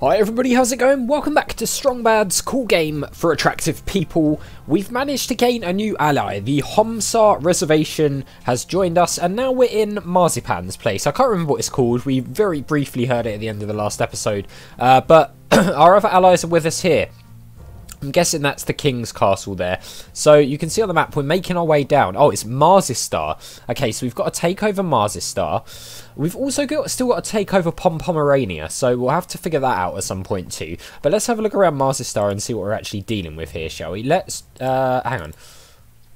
Hi everybody, how's it going? Welcome back to Strong Bad's Cool Game for Attractive People. We've managed to gain a new ally. The Homestar Reservation has joined us and now we're in Marzipan's place. I can't remember what it's called. We very briefly heard it at the end of the last episode. But our other allies are with us here. I'm guessing that's the King's Castle there. So you can see on the map we're making our way down. Oh, it's Marzistar. Okay, so we've got to take over Marzistar. We've also still got to take over Pom Pomerania, so we'll have to figure that out at some point too. But let's have a look around Marzistar and see what we're actually dealing with here, shall we? Let's, hang on.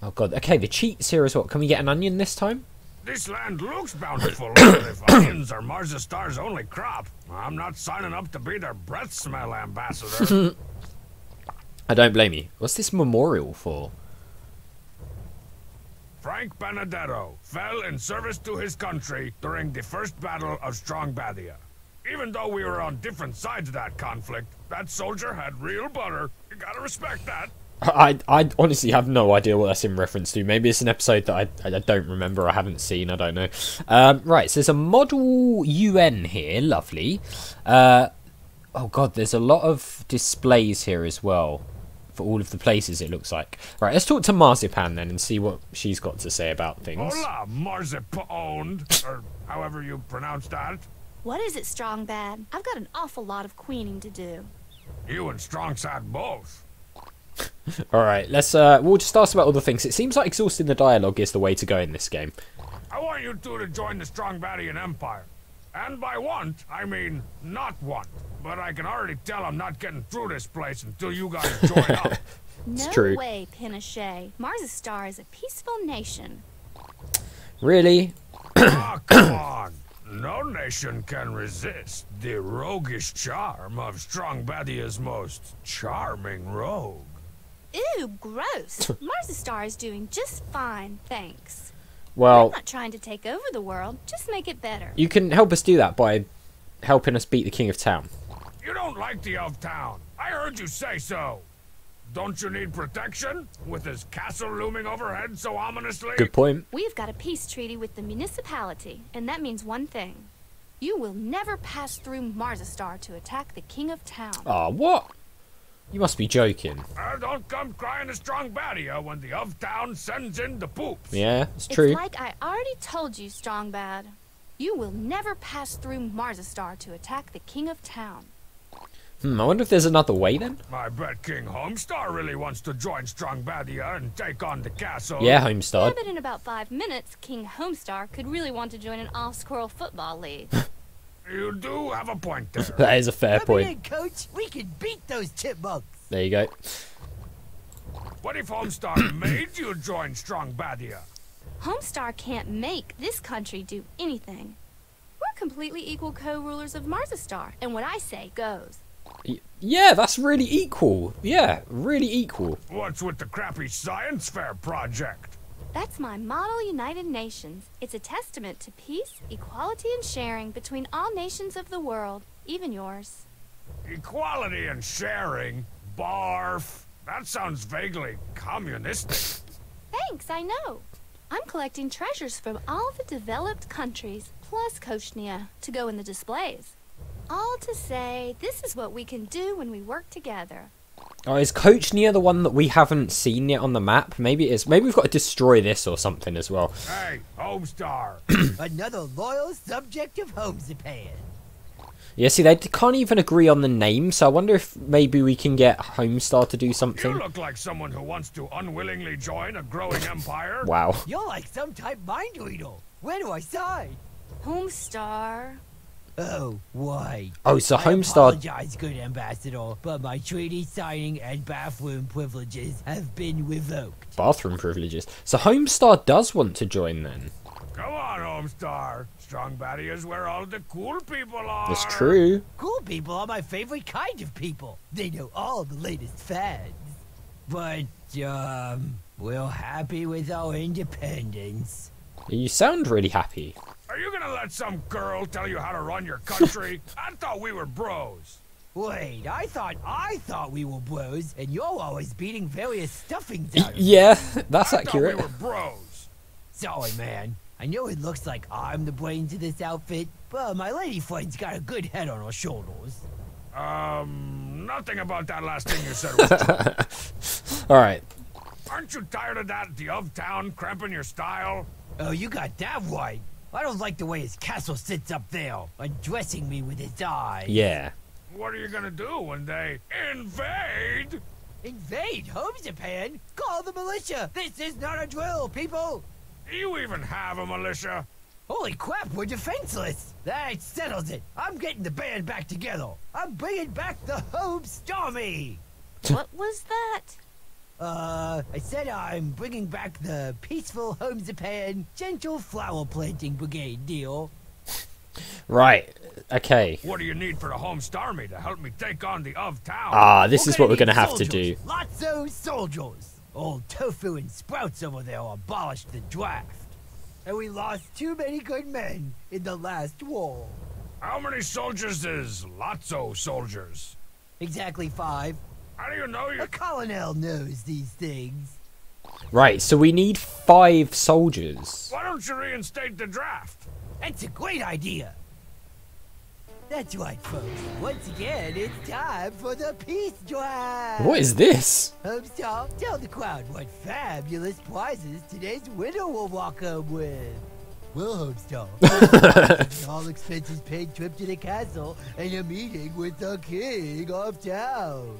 Oh god, okay, the cheat's here as well. Can we get an onion this time? This land looks bountiful, but if onions are Marzistar's only crop, I'm not signing up to be their breath smell ambassador. I don't blame you. What's this memorial for? Frank Benedetto fell in service to his country during the first battle of Strongbadia. Even though we were on different sides of that conflict, that soldier had real butter. You gotta respect that. I honestly have no idea what that's in reference to. Maybe it's an episode that I don't remember, I haven't seen, I don't know. Right, so there's a model UN here, lovely. Oh god, there's a lot of displays here as well. For all of the places, it looks like. Right, let's talk to Marzipan then and see what she's got to say about things. Hola, Marzipan, or however you pronounce that. What is it, Strong Bad? I've got an awful lot of queening to do. You and Strong Sad both. Alright, let's, we'll just ask about all the things. It seems like exhausting the dialogue is the way to go in this game. I want you two to join the Strongbadian Empire. And by want, I mean not want. But I can already tell I'm not getting through this place until you guys join up. It's no true. Way, Pinochet. Marzistar is a peaceful nation. Really? Oh, come on. No nation can resist the roguish charm of Strongbadia's most charming rogue. Ew, gross. Marzistar is doing just fine, thanks. Well, I'm not trying to take over the world, just make it better. You can help us do that by helping us beat the King of Town. You don't like the of town. I heard you say so. Don't you need protection? With his castle looming overhead so ominously? Good point. We've got a peace treaty with the municipality, and that means one thing. You will never pass through Marzistar to attack the King of Town. Ah, what? You must be joking. Don't come crying to Strongbadia when the of town sends in the poops. Yeah, it's true. It's like I already told you, Strong Bad. You will never pass through Marzistar to attack the King of Town. I wonder if there's another way then? I bet King Homestar really wants to join Strongbadia and take on the castle. Yeah, Homestar. Yeah, but in about 5 minutes, King Homestar could really want to join an all-squirrel football league. You do have a point there. That is a fair point. Come in, Coach. We can beat those chipmunks. There you go. What if Homestar made you join Strongbadia? Homestar can't make this country do anything. We're completely equal co-rulers of Marzistar, and what I say goes. Yeah, that's really equal. Yeah, really equal. What's with the crappy science fair project? That's my model United Nations. It's a testament to peace, equality, and sharing between all nations of the world, even yours. Equality and sharing? Barf. That sounds vaguely communistic. Thanks, I know. I'm collecting treasures from all the developed countries, plus Koshnia, to go in the displays. All to say, this is what we can do when we work together. Oh, is Kochnia the one that we haven't seen yet on the map? Maybe it is. Maybe we've got to destroy this or something as well. Hey, Homestar! Another loyal subject of Homesipan. Yeah, see, they can't even agree on the name, so I wonder if maybe we can get Homestar to do something. You look like someone who wants to unwillingly join a growing empire. Wow. You're like some type mind reader. Where do I sign? Homestar... Oh, why? Oh, so Homestar. I apologize, good ambassador, but my treaty signing and bathroom privileges have been revoked. Bathroom privileges? So Homestar does want to join then. Come on, Homestar. Strongbadia is where all the cool people are. That's true. Cool people are my favorite kind of people. They know all the latest fads. But, we're happy with our independence. You sound really happy. Are you gonna let some girl tell you how to run your country? I thought we were bros. Wait, I thought we were bros, and you're always beating various stuffings out of me. Yeah, that's accurate. I thought we were bros. Sorry, man. I know it looks like I'm the brains of this outfit, but my lady friend's got a good head on her shoulders. Nothing about that last thing you said was true. All right. Aren't you tired of that, the of-town cramping your style? Oh, you got that right. I don't like the way his castle sits up there, undressing me with his eyes. Yeah. What are you gonna do when they invade? Invade Homesipan? Call the militia! This is not a drill, people! Do you even have a militia? Holy crap, we're defenseless! That settles it. I'm getting the band back together. I'm bringing back the Homestarmy! What was that? I said I'm bringing back the peaceful Homesipan gentle flower planting brigade deal. Right. Okay. What do you need for the Homestarmy to help me take on the of town? Ah, this is what we're gonna have to do. Lots of soldiers. Old Tofu and Sprouts over there abolished the draft, and we lost too many good men in the last war. How many soldiers is lots of soldiers? Exactly 5. How do you know you? A colonel knows these things. Right, so we need 5 soldiers. Why don't you reinstate the draft? That's a great idea. That's right, folks. Once again, it's time for the peace drive. What is this? Homestar, tell the crowd what fabulous prizes today's winner will walk home with. Well, Homestar, an all-expenses-paid trip to the castle and a meeting with the King of Town.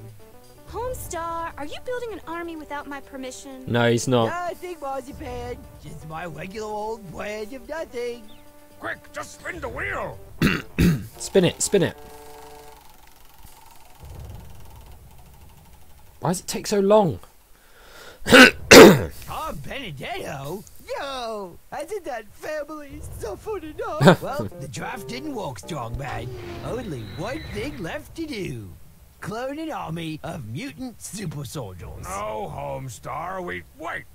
Homestar, are you building an army without my permission? No, he's not. Nothing, Marzipan. Just my regular old brand of nothing. Quick, just spin the wheel. Spin it, spin it. Why does it take so long? Tom Benedetto? Yo, hasn't that family suffered enough? Well, the draft didn't work, Strong Bad. Only one thing left to do. Clone an army of mutant super soldiers. No, Homestar, wait,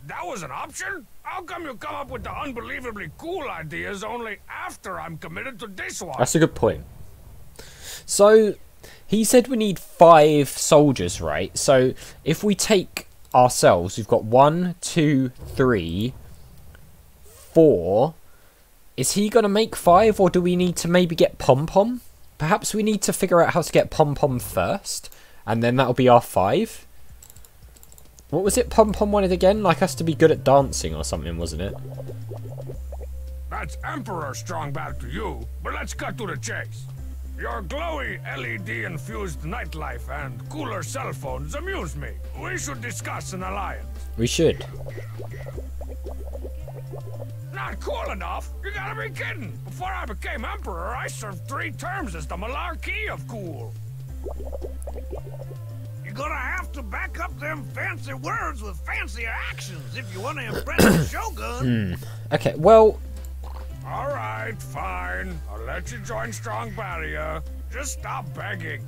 that was an option? How come you come up with the unbelievably cool ideas only after I'm committed to this one? That's a good point. So, he said we need 5 soldiers, right? So, if we take ourselves, we've got 1, 2, 3, 4. Is he going to make 5, or do we need to maybe get Pom Pom? Perhaps we need to figure out how to get Pom Pom first, and then that'll be our 5. What was it Pom Pom wanted again? Like us to be good at dancing or something, wasn't it? That's Emperor Strong Bad to you, but let's cut to the chase. Your glowy LED-infused nightlife and cooler cell phones amuse me. We should discuss an alliance. We should. Not cool enough? You gotta be kidding! Before I became emperor, I served 3 terms as the malarkey of cool. You're gonna have to back up them fancy words with fancier actions if you want to impress the shogun. Okay, well... Alright, fine. I'll let you join Strongbadia. Just stop begging.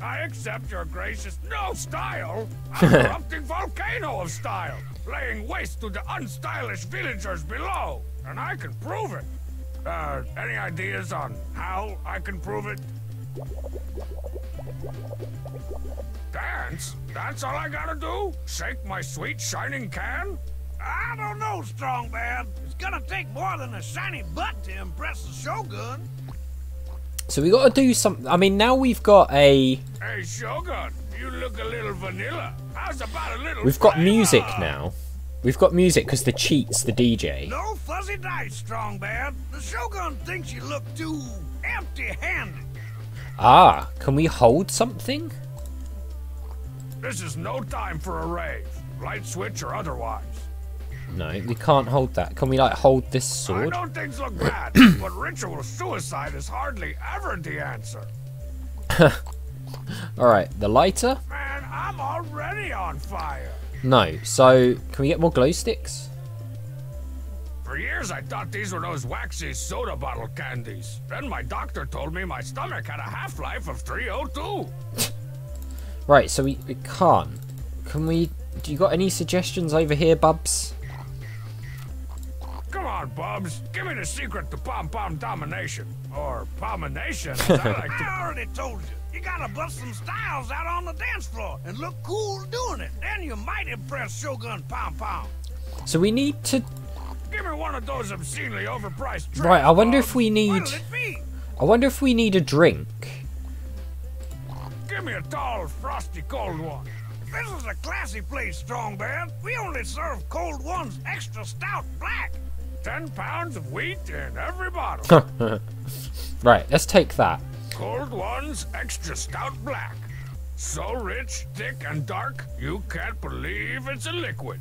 I accept your gracious style. I'm an erupting volcano of style, laying waste to the unstylish villagers below, and I can prove it. Any ideas on how I can prove it? Dance? That's all I gotta do? Shake my sweet shining can? I don't know, Strong Man. It's gonna take more than a shiny butt to impress the shogun. So we gotta do something. I mean, now we've got a... Hey, shogun. You look a little vanilla. How's about a little... We've got music now. We've got music because the Cheat's the DJ. No fuzzy dice, Strong Man. The shogun thinks you look too empty-handed. Ah, can we hold something? This is no time for a rave. Light switch or otherwise. No, we can't hold that. Can we, like, hold this sword? I know things look bad, but ritual suicide is hardly ever the answer. Alright, the lighter? Man, I'm already on fire. No, so, can we get more glow sticks? For years I thought these were those waxy soda bottle candies. Then my doctor told me my stomach had a half-life of 302. Right, so we can't. Can we... Do you got any suggestions over here, Bubs? Come on, Bubs. Give me the secret to pom-pom domination. Or pomination, as I like to... I already told you. You gotta bust some styles out on the dance floor and look cool doing it. Then you might impress Shogun Pom-Pom. So we need to... Give me one of those obscenely overpriced drinks. Right, I wonder if we need... I wonder if we need a drink Give me a tall, frosty cold one. This is a classy place, Strong Bad. We only serve cold ones, extra stout black. 10 pounds of wheat in every bottle. Right, let's take that. Cold ones, extra stout black. So rich, thick, and dark, you can't believe it's a liquid.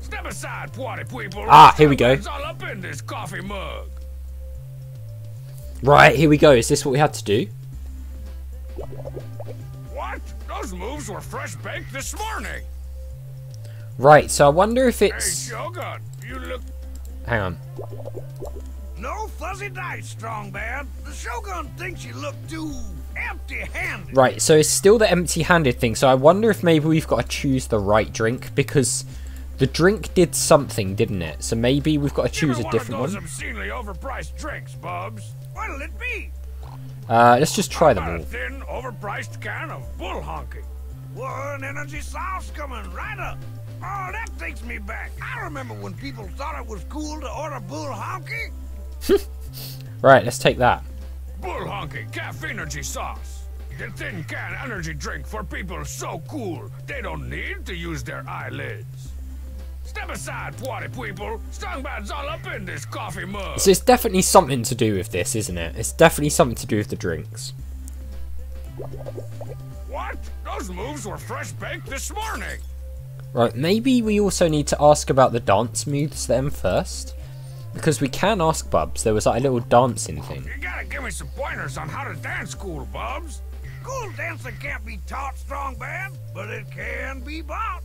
Step aside, party people. Ah, here we go. It's all up in this coffee mug. Right, here we go. Is this what we had to do? What? Those moves were fresh baked this morning. Right, so I wonder if it's... Hey, Shogun, you look... Hang on. No fuzzy dice, Strong Bad. The Shogun thinks you look too empty-handed. Right, so it's still the empty-handed thing. So I wonder if maybe we've got to choose the right drink, because... The drink did something, didn't it? So maybe we've got to choose a different one. Obscenely overpriced drinks, Bubs. What'll it be? Let's just try them all. A thin, overpriced can of Bull Honky. One energy sauce coming right up. Oh, that takes me back. I remember when people thought it was cool to order Bull Honky. Right, let's take that. Bull Honky caffeine energy sauce. The thin can energy drink for people so cool they don't need to use their eyelids. Step aside, party people. Strongbad's all up in this coffee mug. So it's definitely something to do with this, isn't it? It's definitely something to do with the drinks. What? Those moves were fresh baked this morning. Right, maybe we also need to ask about the dance moves then first. Because we can ask Bubs. There was like a little dancing thing. You gotta give me some pointers on how to dance cool, Bubs. Cool dancing can't be taught, Strongbad, but it can be bought.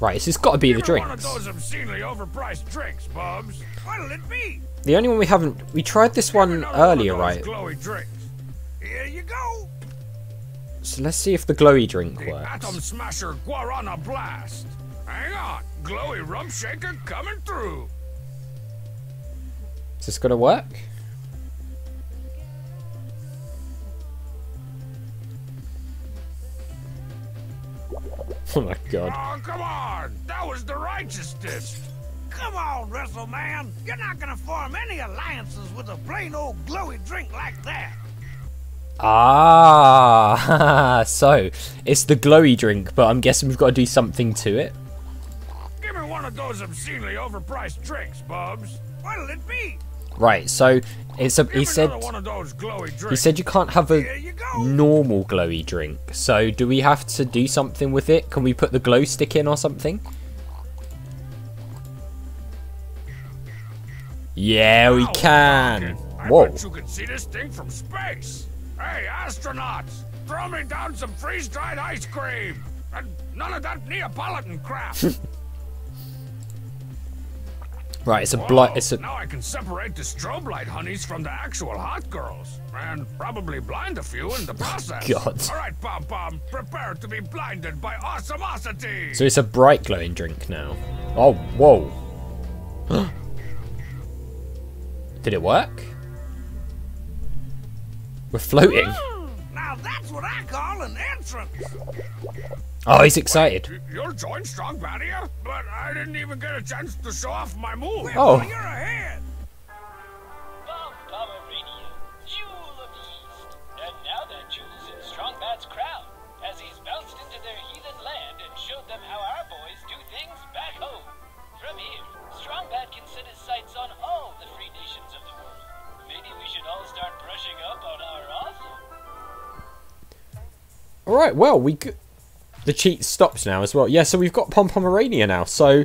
Right, so it's got to be the drinks. One of those obscenely overpriced drinks, Bubs. What'll it be? The only one we haven't... We tried this one earlier, right? Glowy drinks. Here you go. So let's see if the glowy drink works. Atom Smasher Guarana Blast. Hang on. Glowy Rump Shaker coming through. Is this going to work? Oh my god. Oh, come on! That was the righteousness! Come on, Wrestle Man! You're not gonna form any alliances with a plain old glowy drink like that! Ah! So, it's the glowy drink, but I'm guessing we've got to do something to it. Give me one of those obscenely overpriced drinks, Bubs. What'll it be? Right, so, it's a, he said one of those glowy drinks. He said you can't have a normal glowy drink. So do we have to do something with it? Can we put the glow stick in or something? Yeah, we can. Whoa. I bet you can see this thing from space. Hey, astronauts, throw me down some freeze-dried ice cream. And none of that Neapolitan crap. Right, it's a blight. Now I can separate the strobe light honeys from the actual hot girls, and probably blind a few in the process. God. All right, Pom Pom, prepare to be blinded by awesomosity. So it's a bright glowing drink now. Oh, whoa! Did it work? We're floating. Now that's what I call an entrance. Oh, he's excited. Wait, you're joined Strongbadia? But I didn't even get a chance to show off my move. Oh. You're ahead. And now that Judas is Strongbad's crowd, as he's bounced into their heathen land and showed them how our boys do things back home. From here, Strongbad can set his sights on all the free nations of the world. Maybe we should all start brushing up on our awesome. All right, well, we could... The cheat stops now as well. Yeah, so we've got Pom Pomerania now. So,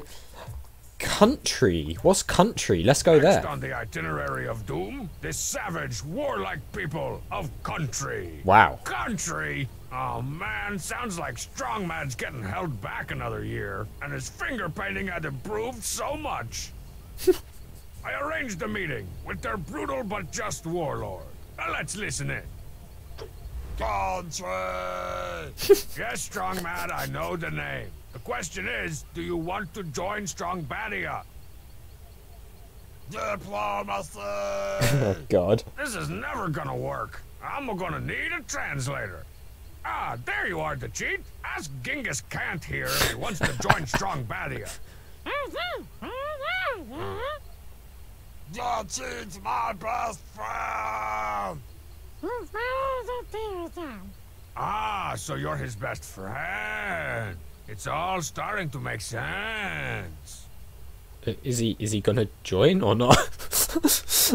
country. What's country? Let's go there. Next on the itinerary of doom, this savage, warlike people of country. Wow. Country? Oh, man. Sounds like Strongman's getting held back another year. And his finger painting had improved so much. I arranged a meeting with their brutal but just warlord. Now let's listen in. Yes, Strong Mad, I know the name. The question is, do you want to join Strongbadia? Diplomacy! Oh, God. This is never gonna work. I'm gonna need a translator. Ah, there you are, The Cheat. Ask Genghis Kant here if he wants to join Strongbadia. The Cheat's my best friend! Ah, so you're his best friend. It's all starting to make sense. Is he gonna join or not?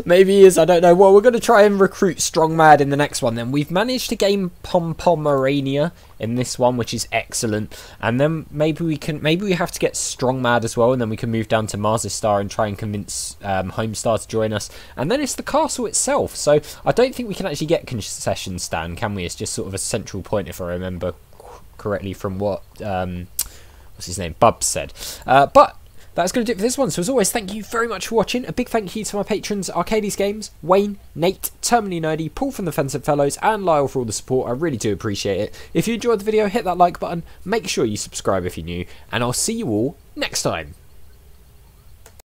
Maybe he is, I don't know. Well, we're gonna try and recruit Strong Mad in the next one then. We've managed to gain Pom Pom Arania in this one, which is excellent. And then maybe we have to get Strong Mad as well, and then we can move down to Marzistar and try and convince Homestar to join us. And then it's the castle itself. So I don't think we can actually get concession stand, can we? It's just sort of a central point, if I remember correctly from what what's his name, Bubs said. But that's going to do it for this one. So as always, thank you very much for watching. A big thank you to my patrons, Arcades Games, Wayne, Nate, Terminally Nerdy, Paul from the Fensive Fellows, and Lyle for all the support. I really do appreciate it. If you enjoyed the video, hit that like button. Make sure you subscribe if you're new, and I'll see you all next time.